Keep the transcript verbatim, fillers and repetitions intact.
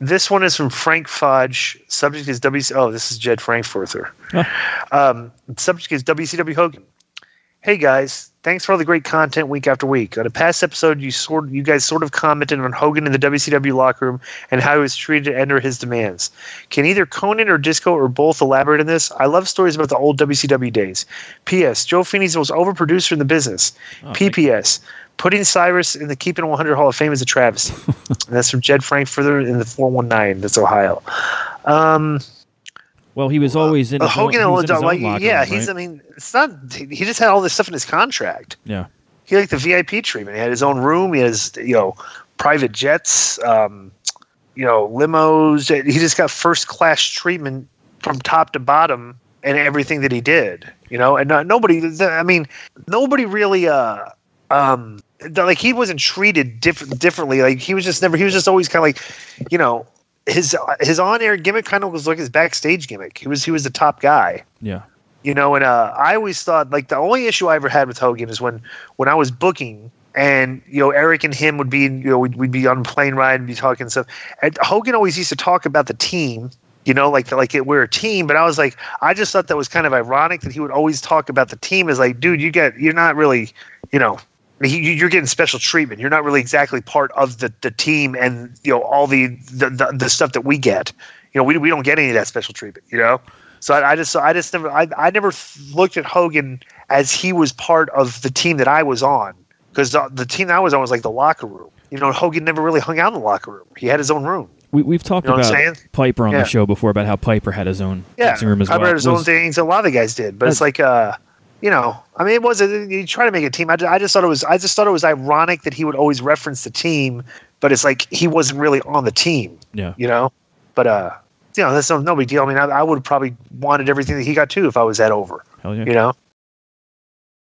This one is from Frank Fudge. Subject is W C W. Oh, this is Jed Frankfurther. Huh. Um, subject is W C W Hogan. Hey guys, thanks for all the great content week after week. On a past episode, you sort you guys sort of commented on Hogan in the W C W locker room and how he was treated under his demands. Can either Conan or Disco or both elaborate on this? I love stories about the old W C W days. P S. Joe Feeney's the most overproducer in the business. Oh, P P S. Putting Cyrus in the Keeping one hundred Hall of Fame is a travesty. And that's from Jed Frankfurther in the four one nine. That's Ohio. Um... Well, he was always in. Uh, his Hogan, own, he was in his own locker room, yeah, right? he's. I mean, it's not. He just had all this stuff in his contract. Yeah, he liked the V I P treatment. He had his own room. He has, you know, private jets, um, you know, limos. He just got first class treatment from top to bottom and everything that he did. You know, and not, nobody. I mean, nobody really. Uh, um, like he wasn't treated diff- differently. Like he was just never. He was just always kind of like, you know. His his on-air gimmick kind of was like his backstage gimmick. He was he was the top guy. Yeah, you know. And uh, I always thought, like, the only issue I ever had with Hogan is when when I was booking, and you know, Eric and him would be, you know, we'd, we'd be on a plane ride and be talking stuff. And Hogan always used to talk about the team, you know, like the, like it, we're a team. But I was like, I just thought that was kind of ironic that he would always talk about the team as like, dude, you get you're not really, you know. He, you're getting special treatment. You're not really exactly part of the, the team, and you know all the, the, the, the stuff that we get. You know, we we don't get any of that special treatment. You know, so I, I just so I just never I I never looked at Hogan as he was part of the team that I was on, because the, the team I was on was like the locker room. You know, Hogan never really hung out in the locker room. He had his own room. We, we've talked you know about Piper on yeah. the show before about how Piper had his own yeah. dressing room as Piper well. Piper had his was, own things. A lot of the guys did, but it's like uh. You know, I mean, it wasn't. You try to make a team. I, I just thought it was. I just thought it was ironic that he would always reference the team, but it's like he wasn't really on the team. Yeah. You know, but uh, you know, that's no, no big deal. I mean, I, I would have probably wanted everything that he got too if I was that over. Hell yeah. You know,